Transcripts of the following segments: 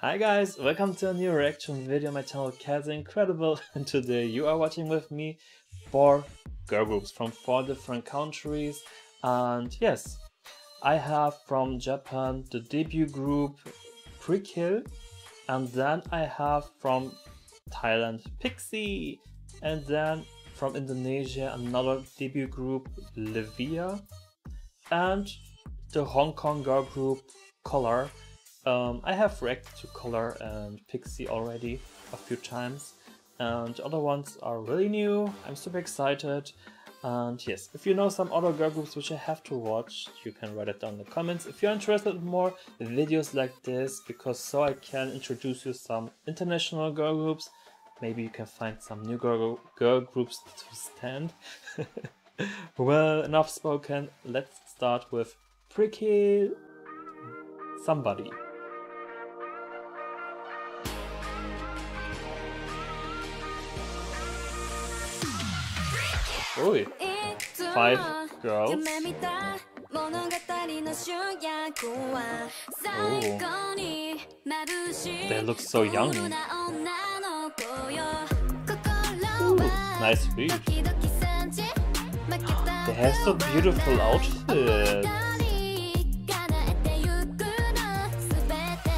Hi guys, welcome to a new reaction video on my channel Kazi Incredible, and today you are watching with me 4 girl groups from 4 different countries. And yes, I have from Japan the debut group PRIKIL, and then I have from Thailand Pixie, and then from Indonesia another debut group Livia, and the Hong Kong girl group Color. I have reacted to Color and Pixie already a few times, and the other ones are really new. I'm super excited. And yes, if you know some other girl groups which I have to watch, you can write it down in the comments if you're interested in more videos like this, because so I can introduce you some international girl groups. Maybe you can find some new girl groups to stand. Well, enough spoken, let's start with PRIKIL Somebody. Ooh, 5 girls. Ooh. They look so young. Ooh, nice feet. They have so beautiful outfits.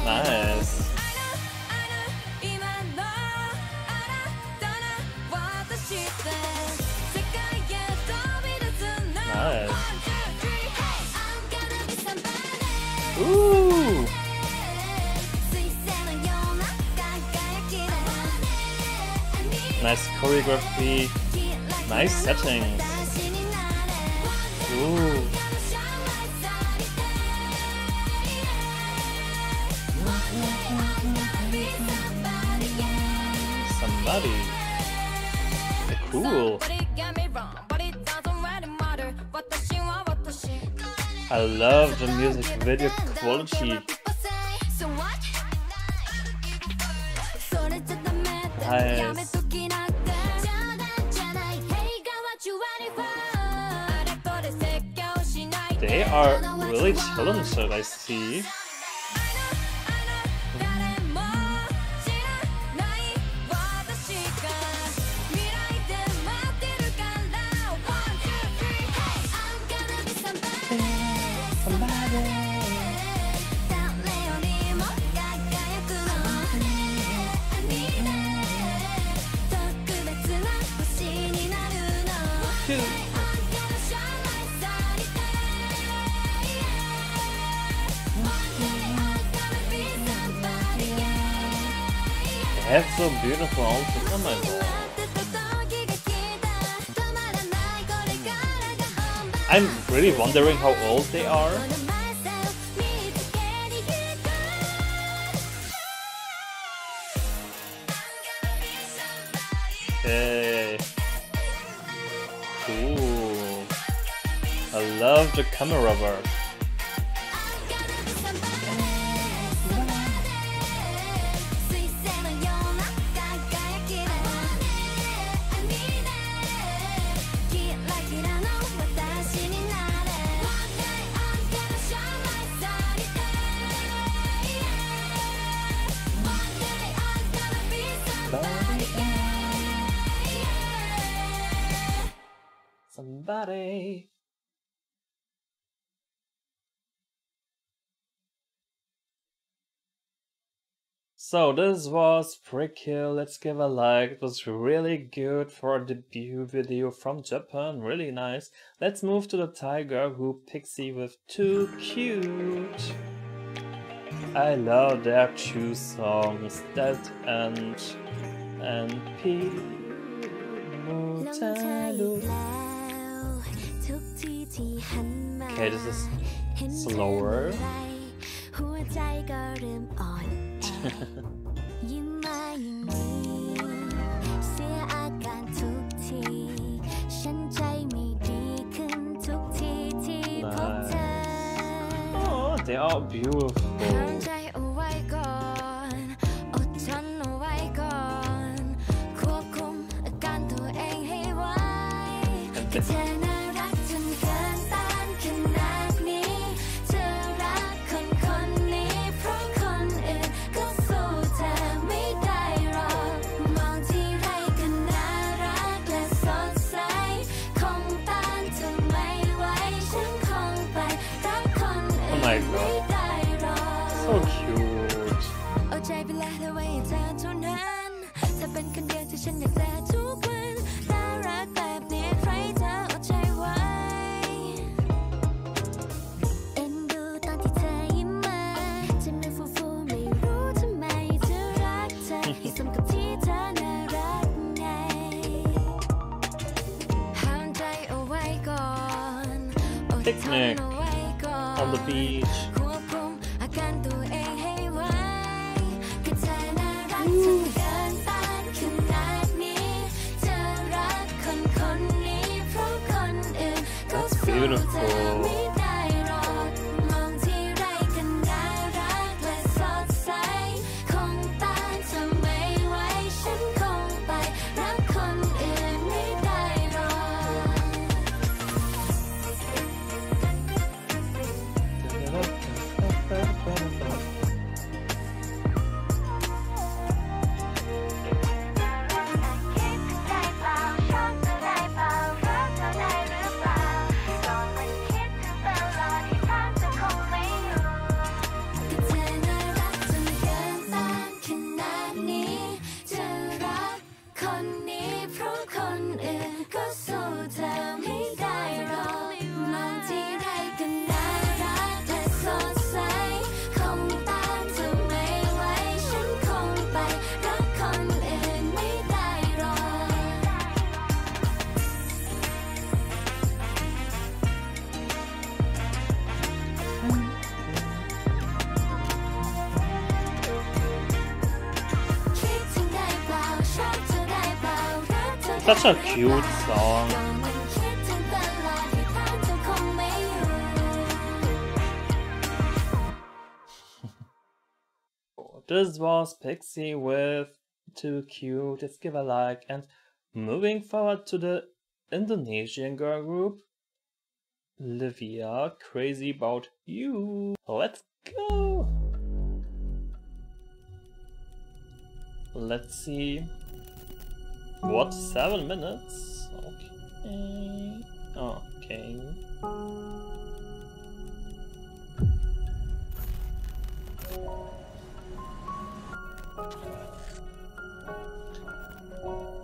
Nice. Nice. Ooh. Nice choreography. Nice settings. Ooh. Somebody. Cool. I love the music video quality. Nice. They are really talented, I see. That's so beautiful. Oh my god. I'm really wondering how old they are. Hey. Cool. I love the camera work. Somebody. So this was PRIKIL. Let's give a like. It was really good for a debut video from Japan. Really nice. Let's move to the Thai girl group Pixie with Too Cute. I love their 2 songs, That and P. Okay, this is slower. Nice. Oh, they are beautiful. my god. So cute. Picnic on the beach. That's beautiful. Such a cute song. This was Pixie with Too Cute. Let's give a like. And moving forward to the Indonesian girl group, Livia, Crazy About You. Let's go. Let's see. What, 7 minutes? Okay. Okay.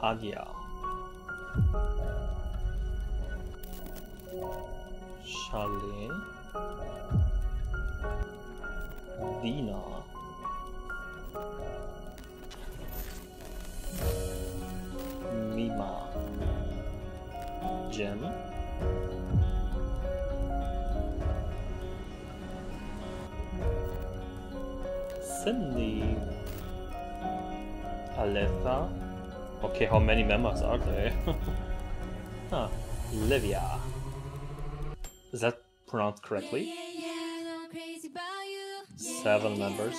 Adia. Charlene. Dina. Mima, Jem, Cindy, Aletha. Okay, how many members are there? Huh. Livia. Is that pronounced correctly? 7 members.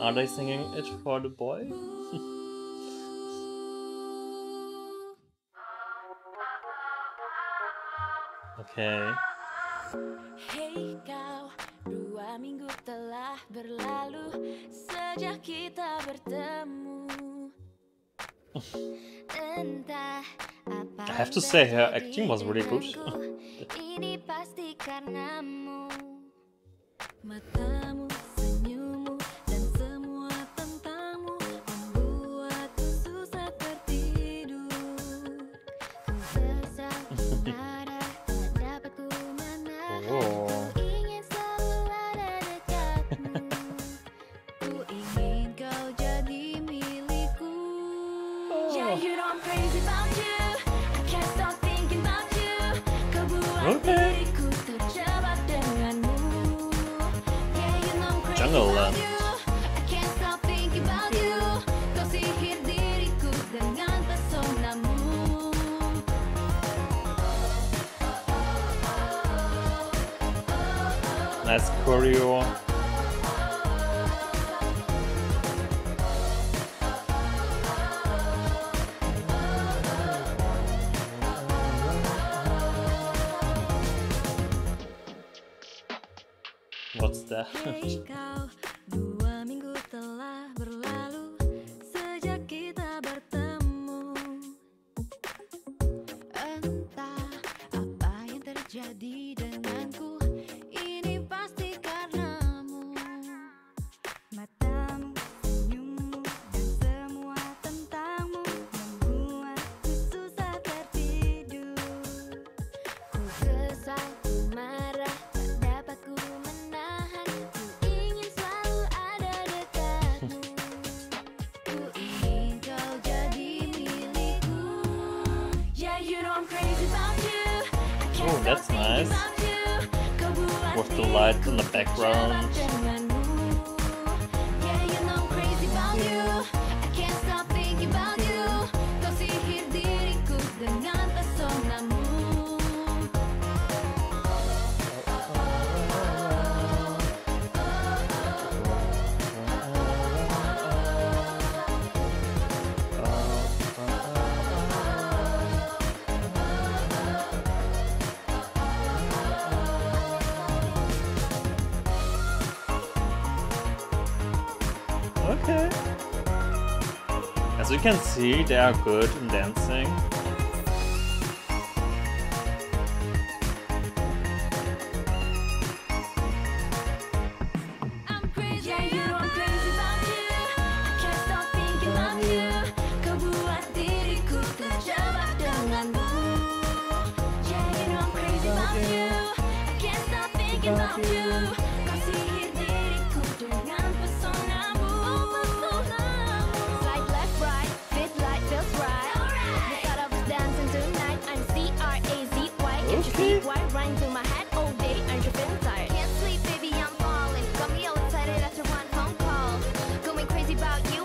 Are they singing it for the boy? Okay. Hey kau, 2 minggu telah berlalu sejak kita bertemu. I have to say her acting was really good. Okay. Jungle Land. Nice choreo. monster. Oh, that's nice. With the lights in the background. Okay. As you can see, they are good in dancing.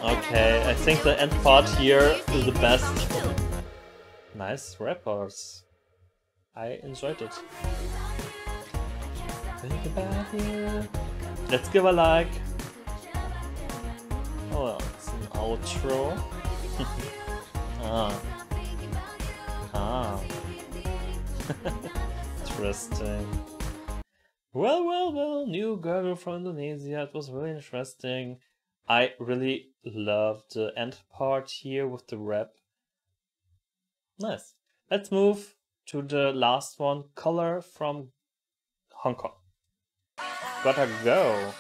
Okay, I think the end part here is the best. Nice rappers. I enjoyed it. Think about you. Let's give a like. Oh, well, it's an outro. Ah. Ah. Interesting. Well, well, well, new girl from Indonesia. It was really interesting. I really love the end part here with the rap. Nice. Let's move to the last one, Color from Hong Kong. Gotta go.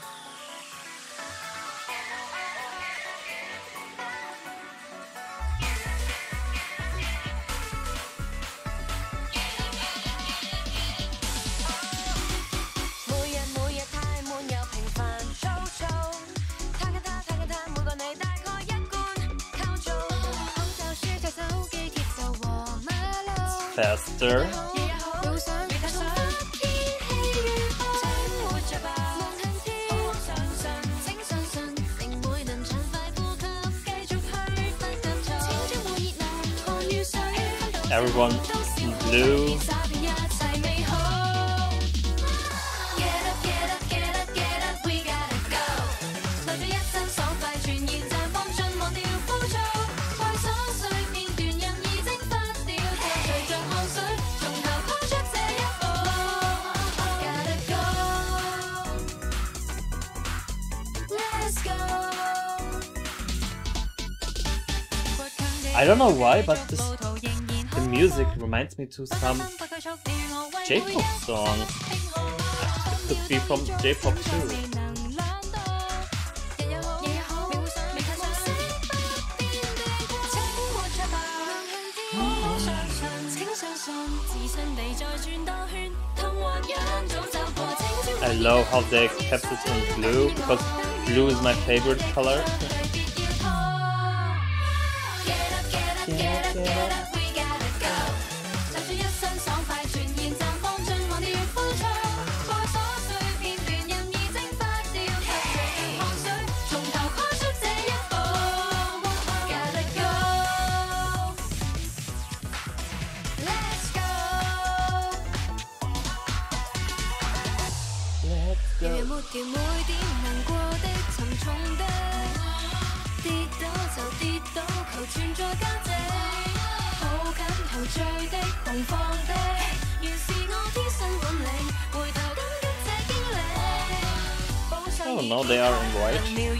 Faster. Everyone in blue. I don't know why, but the music reminds me to some JPOP songs. It could be from JPOP too. I love how they kept it in blue, because blue is my favorite color. don't know, they are in white.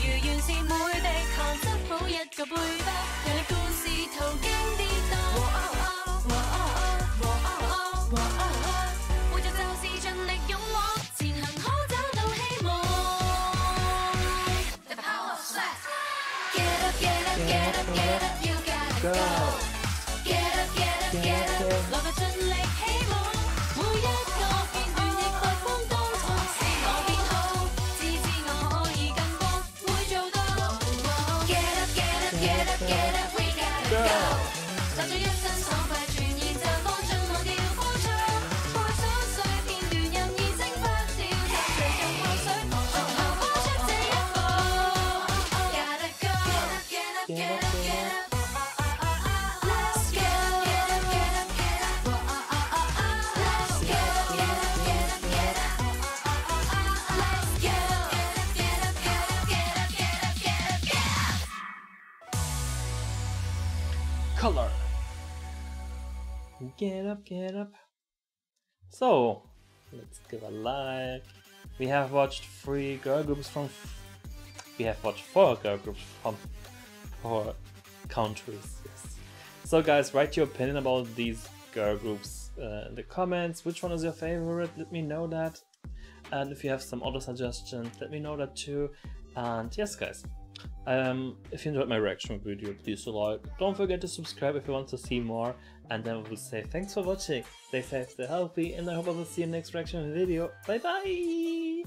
Color. Get up, get up. So, let's give a like. We have watched four girl groups from four countries. Yes. So guys, write your opinion about these girl groups in the comments. Which one is your favorite? Let me know that. And if you have some other suggestions, let me know that too. And yes guys. If you enjoyed my reaction video, please like, don't forget to subscribe if you want to see more, and then we will say thanks for watching, stay safe, stay healthy, and I hope I will see you in the next reaction video. Bye bye!